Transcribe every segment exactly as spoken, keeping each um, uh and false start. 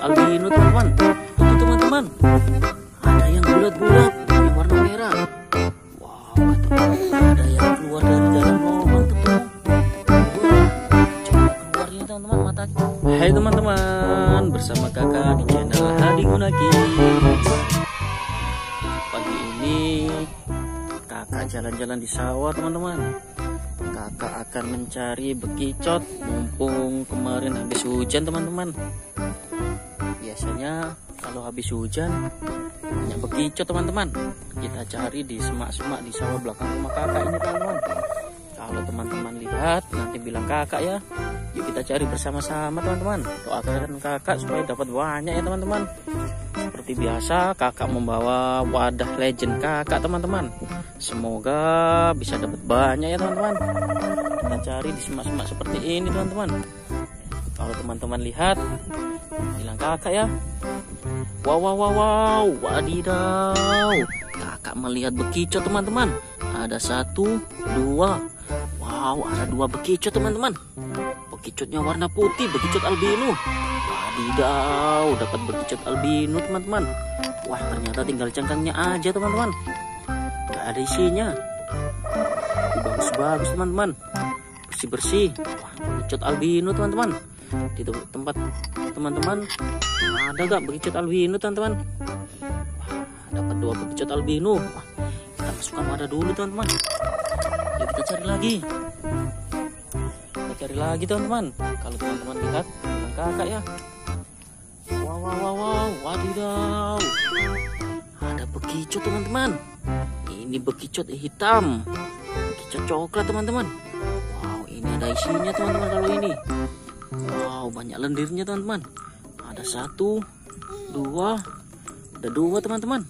albino teman-teman. Itu teman-teman, ada yang bulat-bulat yang warna merah. Wow, ada yang keluar dari jalan normal teman-teman. Coba keluarnya teman-teman mata. Hai teman-teman, bersama kakak di channel Hadiguna Kids. Pagi ini kakak jalan-jalan di sawah teman-teman. Kakak akan mencari bekicot, mumpung kemarin habis hujan teman-teman. Biasanya kalau habis hujan banyak bekicot teman-teman. Kita cari di semak-semak di sawah belakang rumah kakak ini teman-teman. Kalau teman-teman lihat nanti bilang kakak ya. Yuk kita cari bersama-sama teman-teman. Doakan kakak supaya dapat banyak ya teman-teman. Seperti biasa kakak membawa wadah legend kakak teman-teman. Semoga bisa dapat banyak ya teman-teman. Kita cari di semak-semak seperti ini teman-teman. Kalau teman-teman lihat, bilang kakak ya. Wow wow wow wow, wadidaw. Kakak melihat bekicot teman-teman. Ada satu, dua. Wow, ada dua bekicot teman-teman. Bekicotnya warna putih, bekicot albino. Wadidaw, dapat bekicot albino teman-teman. Wah, ternyata tinggal cangkangnya aja teman-teman. Gak ada isinya. Bagus-bagus teman-teman. Bersih-bersih. Wah, bekicot albino teman-teman. Di tempat teman-teman ada gak bekicot albino teman-teman? Dapat dua bekicot albino. Wah, kita masukkan wadah dulu teman-teman. Yuk kita cari lagi. Kita cari lagi teman-teman. Kalau teman-teman lihat, bilang kakak ya. Wow wow wow wow, wadidaw. Ada bekicot teman-teman. Ini bekicot hitam, bekicot coklat teman-teman. Wow, ini ada isinya teman-teman kalau ini. Wow, banyak lendirnya teman-teman. Ada satu, dua, ada dua teman-teman.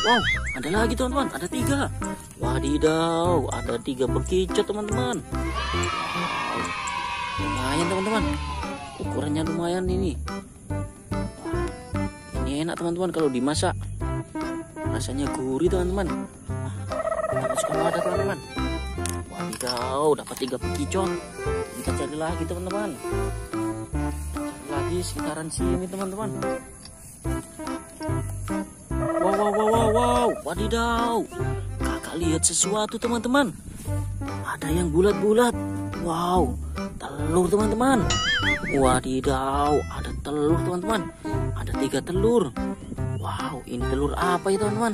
Wow, ada lagi teman-teman, ada tiga. Wadidaw, ada tiga bekicot teman-teman. Wow, lumayan teman-teman. Ukurannya lumayan ini. Wah, ini enak teman-teman kalau dimasak. Rasanya gurih teman-teman. Kita masukkan wadah teman-teman. Wadidaw, dapat tiga bekicot. Kita cari lagi teman-teman. Cari lagi sekitaran sini teman-teman. Wow wow wow wow wow, wadidaw. Kakak lihat sesuatu teman-teman. Ada yang bulat-bulat. Wow, telur teman-teman. Wadidaw, ada telur teman-teman. Ada tiga telur. Wow, ini telur apa ya teman-teman?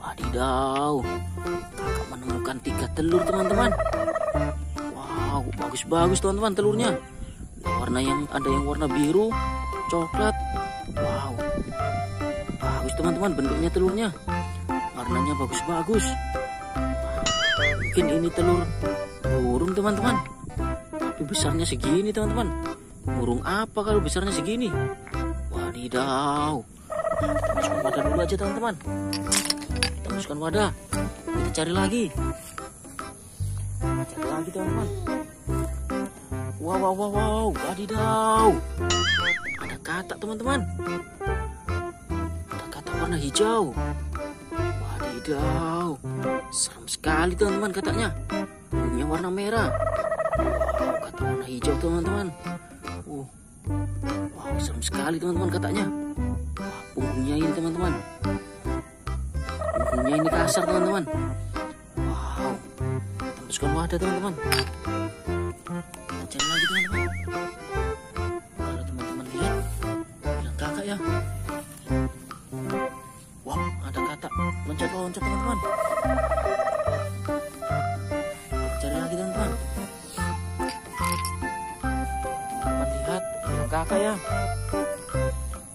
Wadidaw, kakak menemukan tiga telur teman-teman. Bagus-bagus teman-teman telurnya. Warna yang ada yang warna biru, coklat. Wow, bagus teman-teman bentuknya telurnya. Warnanya bagus-bagus. Mungkin ini telur burung teman-teman. Tapi besarnya segini teman-teman. Burung apa kalau besarnya segini? Wadidaw. Kita masukkan wadah dulu aja teman-teman. Kita masukkan wadah. Kita cari lagi. Cari lagi teman-teman. Wow, wow, wow, wow, wadidaw. Ada katak teman-teman. Ada katak warna hijau. Wadidaw, serem sekali teman-teman kataknya. Bulunya warna merah. Wow, katak warna hijau teman-teman. Uh, wow, serem sekali teman-teman kataknya. Wah, punggungnya ini teman-teman. Punggungnya ini kasar teman-teman. Wow, kita masukkan wadah teman-teman. Cari lagi teman-teman. Kalau teman-teman lihat, bilang kakak ya. Wah, ada katak loncat-loncat teman-teman. Cari lagi teman-teman. Teman-teman lihat, bilang kakak ya.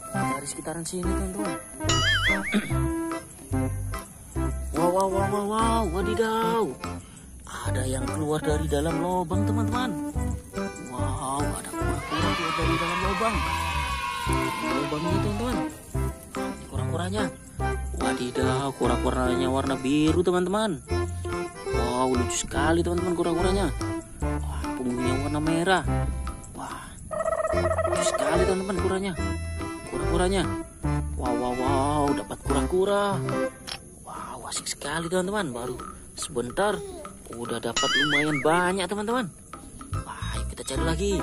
Dari sekitaran sini teman-teman. Wow wow wow wow wow, wadidaw. Ada yang keluar dari dalam lubang teman-teman. Wow, ada kura-kura keluar dari dalam lubang. Lubang ini teman-teman. Kura-kuranya. Wadidaw, kura-kuranya warna biru teman-teman. Wow, lucu sekali teman-teman kura-kuranya. Wah, punggungnya warna merah. Wah, lucu sekali teman-teman kuranya. Kura-kuranya. Wow, wow, wow, dapat kura-kura. Wow, asik sekali teman-teman. Baru sebentar udah dapat lumayan banyak teman-teman. Wah, kita cari lagi.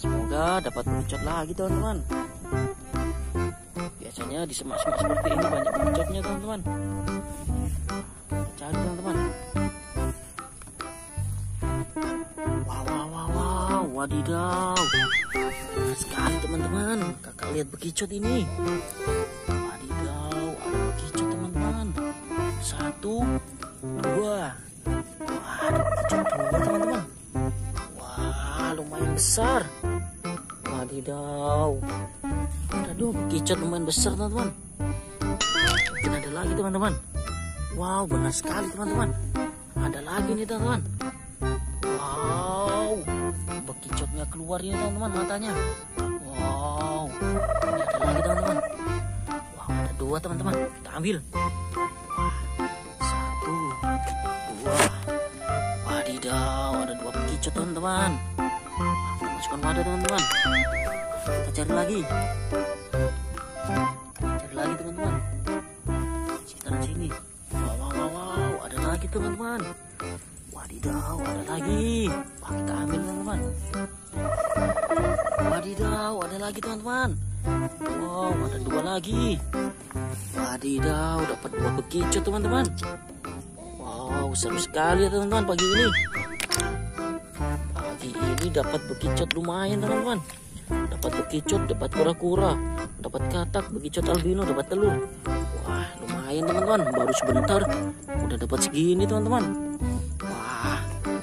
Semoga Alhamdulillah dapat pucat lagi teman-teman. Biasanya di semak-semak seperti ini banyak pucatnya teman-teman. Cari teman-teman. Wow wow wow wow, wadidaw. Sekali teman-teman, kakak lihat bekicot ini. Wadidaw, ada bekicot teman-teman. Satu, dua. Wah, ada bekicot dua teman-teman. Wah, lumayan besar. Wadidaw. Ada dua bekicot lumayan besar teman-teman. Mungkin ada lagi teman-teman. Wow, benar sekali teman-teman. Ada lagi nih teman-teman. Wow, bekicotnya keluar ini teman-teman matanya. Wow, ini ada lagi teman-teman. Wow, ada dua teman-teman. Kita ambil. Satu, dua. Wadidaw, ada dua bekicot teman-teman. Kita masukkan wadah teman-teman. Kita cari lagi. Kita cari lagi teman-teman. Sekitaran sini. Wow, wow, wow, wow, ada lagi teman-teman. Wadidaw, ada lagi. Wah, kita ambil teman-teman. Wadidaw, ada lagi teman-teman. Wow, ada dua lagi. Wadidaw, dapat dua bekicot teman-teman. Wow, seru sekali ya teman-teman pagi ini. Pagi ini dapat bekicot lumayan teman-teman. Dapat bekicot, dapat kura-kura, dapat katak, bekicot albino, dapat telur. Wah, lumayan teman-teman. Baru sebentar udah dapat segini teman-teman.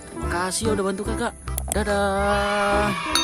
Terima kasih udah bantu kakak. Dadah.